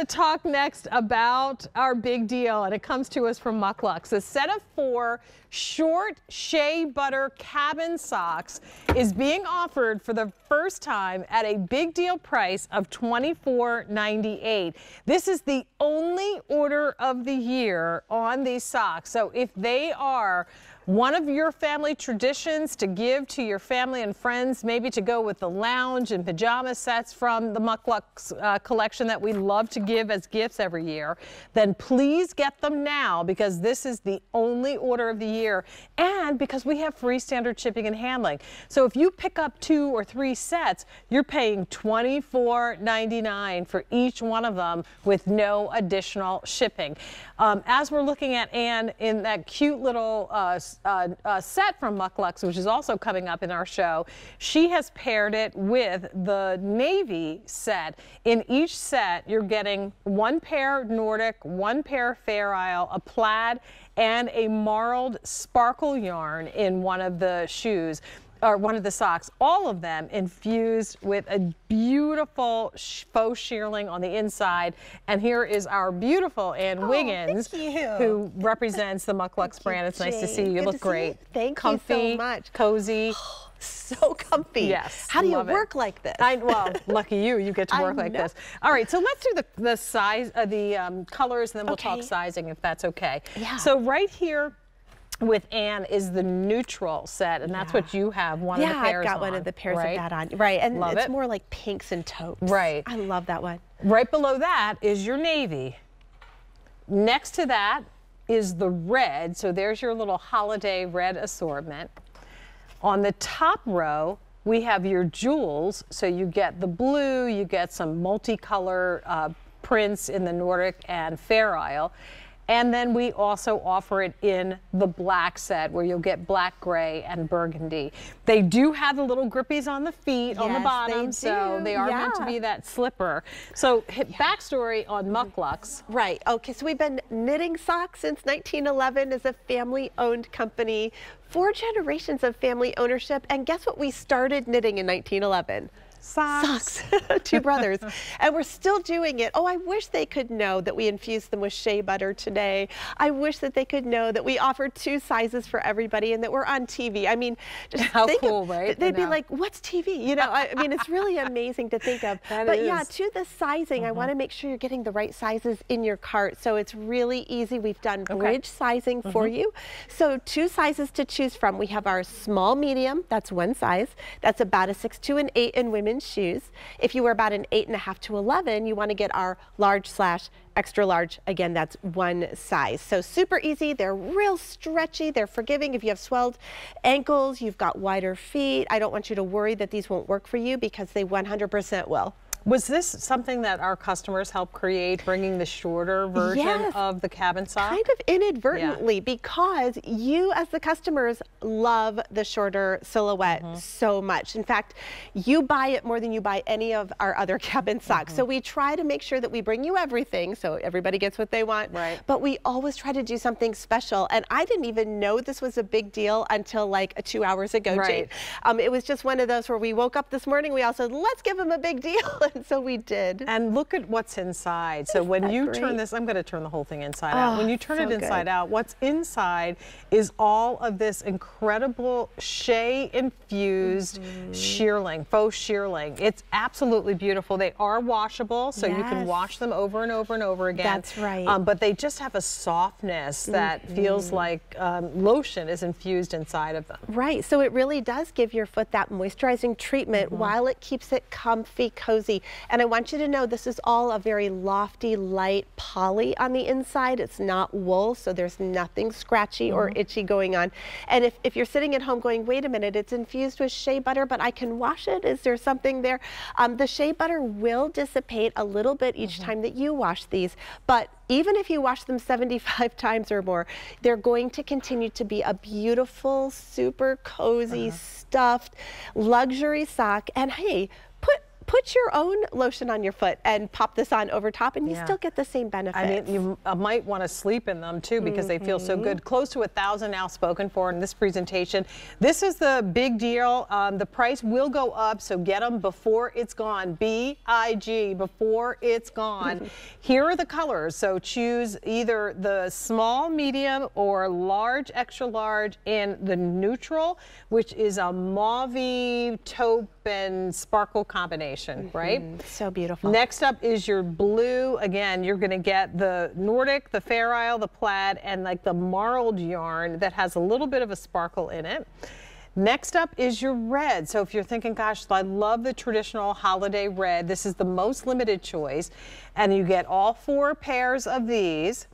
to talk next about our big deal, and it comes to us from MUK LUKS. A set of 4 short shea butter cabin socks is being offered for the first time at a big deal price of $24.98. This is the only order of the year on these socks, so if they are one of your family traditions to give to your family and friends, maybe to go with the lounge and pajama sets from the MUK LUKS collection that we love to give as gifts every year, then please get them now, because this is the only order of the year and because we have free standard shipping and handling. So if you pick up 2 or 3 sets, you're paying $24.99 for each one of them with no additional shipping. As we're looking at Ann in that cute little set from MUK LUKS, which is also coming up in our show, she has paired it with the navy set. In each set, you're getting 1 pair Nordic, 1 pair Fairisle, a plaid, and a marled sparkle yarn in one of the shoes, or one of the socks, all of them infused with a beautiful faux shearling on the inside. And here is our beautiful Ann Wiggins, who represents the MUK LUKS brand. It's nice to see you. You look great. Thank you so much. Cozy. So comfy. Yes. How do you work like this? Well, lucky you. You get to work like this. All right. So let's do the size, the colors, and then we'll talk sizing, if that's okay. Yeah. So right here with Ann is the neutral set, and that's what you have, one of the pairs. Yeah, I've got one of the pairs of that on. Right, and it's more like pinks and taupe. Right. I love that one. Right below that is your navy. Next to that is the red, so there's your little holiday red assortment. On the top row, we have your jewels, so you get the blue, you get some multicolor prints in the Nordic and Fairisle. And then we also offer it in the black set, where you'll get black, gray, and burgundy. They do have the little grippies on the feet, on the bottom, so they are meant to be that slipper. So backstory on MUK LUKS. Right, okay, so we've been knitting socks since 1911 as a family-owned company, 4 generations of family ownership, and guess what we started knitting in 1911? Socks. 2 brothers. And we're still doing it. Oh, I wish they could know that we infused them with shea butter today. I wish that they could know that we offer 2 sizes for everybody and that we're on TV. I mean, just think, right? They'd be like, what's TV? You know, I mean, it's really amazing to think of. But yeah, to the sizing, I want to make sure you're getting the right sizes in your cart. So it's really easy. We've done bridge sizing for you. So 2 sizes to choose from. We have our small medium. That's 1 size. That's about a 6, 2, and 8 in women shoes. If you were about an 8.5 to 11, you want to get our large / extra large. Again, that's 1 size. So super easy. They're real stretchy. They're forgiving. If you have swelled ankles, you've got wider feet, I don't want you to worry that these won't work for you, because they 100% will. Was this something that our customers helped create, bringing the shorter version of the cabin sock? Kind of inadvertently, because you as the customers love the shorter silhouette so much. In fact, you buy it more than you buy any of our other cabin socks. So we try to make sure that we bring you everything, so everybody gets what they want. Right. But we always try to do something special. And I didn't even know this was a big deal until like 2 hours ago, Jade. It was just one of those where we woke up this morning, we all said, let's give them a big deal. And so we did. And look at what's inside. So when you turn this, I'm going to turn the whole thing inside out. When you turn it inside out, what's inside is all of this incredible shea infused shearling, faux shearling. It's absolutely beautiful. They are washable, so you can wash them over and over and over again. That's right. But they just have a softness that feels like lotion is infused inside of them. Right. So it really does give your foot that moisturizing treatment while it keeps it comfy, cozy. And I want you to know this is all a very lofty, light poly on the inside. It's not wool, so there's nothing scratchy or itchy going on. And if you're sitting at home going, wait a minute, it's infused with shea butter, but I can wash it, is there something there? The shea butter will dissipate a little bit each time that you wash these, but even if you wash them 75 times or more, they're going to continue to be a beautiful, super cozy, stuffed, luxury sock. And hey, put your own lotion on your foot and pop this on over top, and you still get the same benefits. I mean, you might want to sleep in them too, because they feel so good. Close to 1,000 now spoken for in this presentation. This is the big deal. The price will go up, so get them before it's gone. B-I-G, before it's gone. Here are the colors, so choose either the small, medium, or large, extra large, and the neutral, which is a mauve, taupe, and sparkle combination, right? So beautiful. Next up is your blue. Again, you're going to get the Nordic, the Fairisle, the Plaid, and like the Marl yarn that has a little bit of a sparkle in it. Next up is your red. So if you're thinking, gosh, I love the traditional holiday red, this is the most limited choice, and you get all four pairs of these.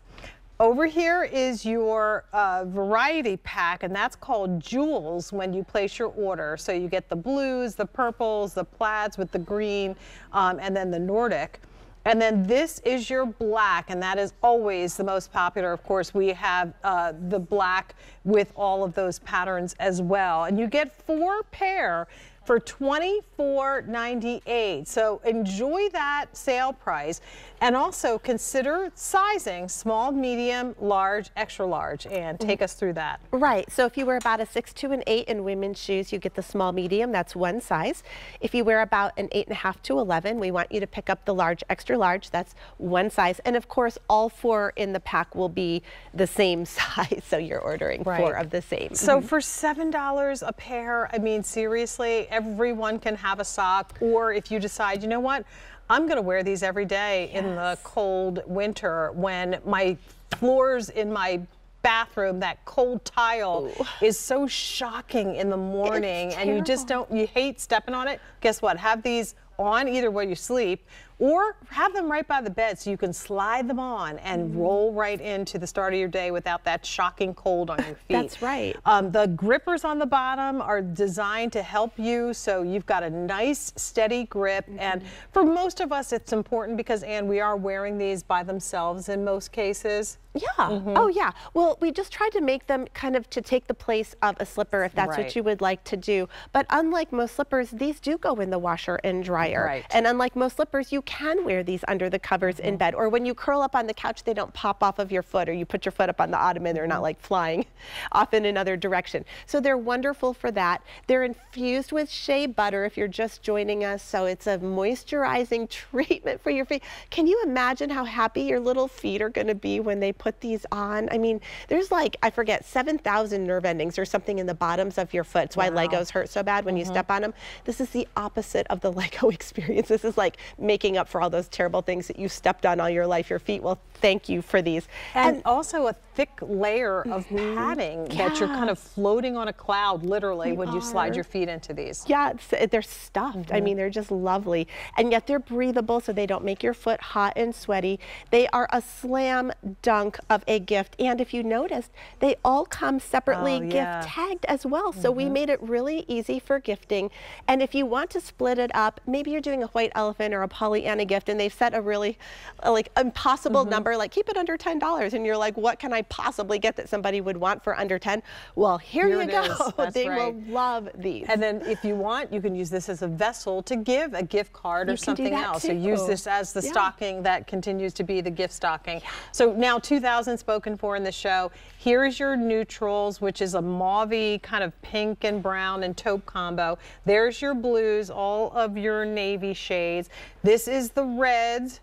Over here is your variety pack, and that's called Jewels when you place your order. So you get the blues, the purples, the plaids with the green, and then the Nordic. And then this is your black, and that is always the most popular. Of course, we have the black with all of those patterns as well. And you get four pair for $24.98. So enjoy that sale price, and also consider sizing small, medium, large, extra large, and take us through that. Right, so if you wear about a 6'2" and 8" in women's shoes, you get the small, medium, that's one size. If you wear about an 8.5 to 11, we want you to pick up the large, extra large, that's one size. And of course, all four in the pack will be the same size, so you're ordering four of the same. So for $7 a pair, I mean, seriously, everyone can have a sock. Or if you decide, you know what, I'm gonna wear these every day in the cold winter when my floors in my bathroom, that cold tile is so shocking in the morning, and you just don't, you hate stepping on it. Guess what, have these on either while you sleep, or have them right by the bed so you can slide them on and roll right into the start of your day without that shocking cold on your feet. That's right. The grippers on the bottom are designed to help you, so you've got a nice steady grip. And for most of us, it's important because, Ann, we are wearing these by themselves in most cases. Yeah. Oh, yeah. Well, we just tried to make them kind of to take the place of a slipper, if that's what you would like to do. But unlike most slippers, these do go in the washer and dryer. And unlike most slippers, you can wear these under the covers in bed, or when you curl up on the couch, they don't pop off of your foot, or you put your foot up on the ottoman, they're not like flying off in another direction. So they're wonderful for that. They're infused with shea butter if you're just joining us, so it's a moisturizing treatment for your feet. Can you imagine how happy your little feet are going to be when they put these on? I mean, there's like, I forget, 7,000 nerve endings or something in the bottoms of your foot. It's why Legos hurt so bad when you step on them. This is the opposite of the Lego experience. This is like making up for all those terrible things that you stepped on all your life. Your feet will thank you for these. And also a thick layer of padding that you're kind of floating on a cloud, literally, when you slide your feet into these. Yeah, they're stuffed. I mean, they're just lovely. And yet they're breathable, so they don't make your foot hot and sweaty. They are a slam dunk of a gift. And if you noticed, they all come separately gift tagged as well. So we made it really easy for gifting. And if you want to split it up, maybe you're doing a white elephant or a Pollyanna gift, and they've set a really like impossible number, like keep it under $10, and you're like, what can I possibly get that somebody would want for under 10? Well, here you go. They will love these. And then if you want, you can use this as a vessel to give a gift card or something else. So use this as the stocking that continues to be the gift stocking. So now 2,000 spoken for in the show. Here is your neutrals, which is a mauve kind of pink and brown and taupe combo. There's your blues, all of your navy shades. This is the reds.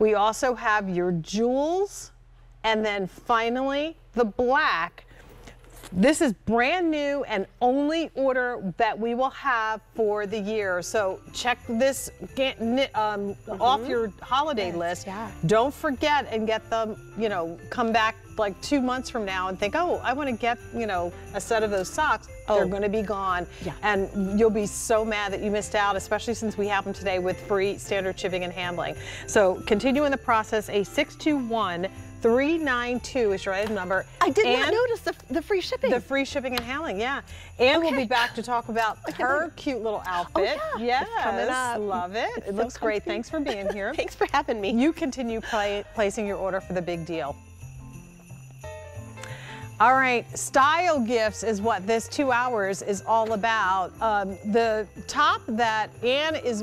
We also have your jewels, and then finally the black. This is brand new and only order that we will have for the year. So check this off your holiday list. Don't forget and get them, you know, come back like 2 months from now and think, oh, I want to get, you know, a set of those socks. They're going to be gone. And you'll be so mad that you missed out, especially since we have them today with free standard shipping and handling. So continue in the process. A 621-392 is your item number. I did not notice the free shipping. The free shipping and handling, And we'll be back to talk about her cute little outfit. Oh, yeah. It's coming up. Love it. It looks so great. Thanks for being here. Thanks for having me. You continue placing your order for the big deal. All right, style gifts is what this 2 hours is all about. The top that Ann is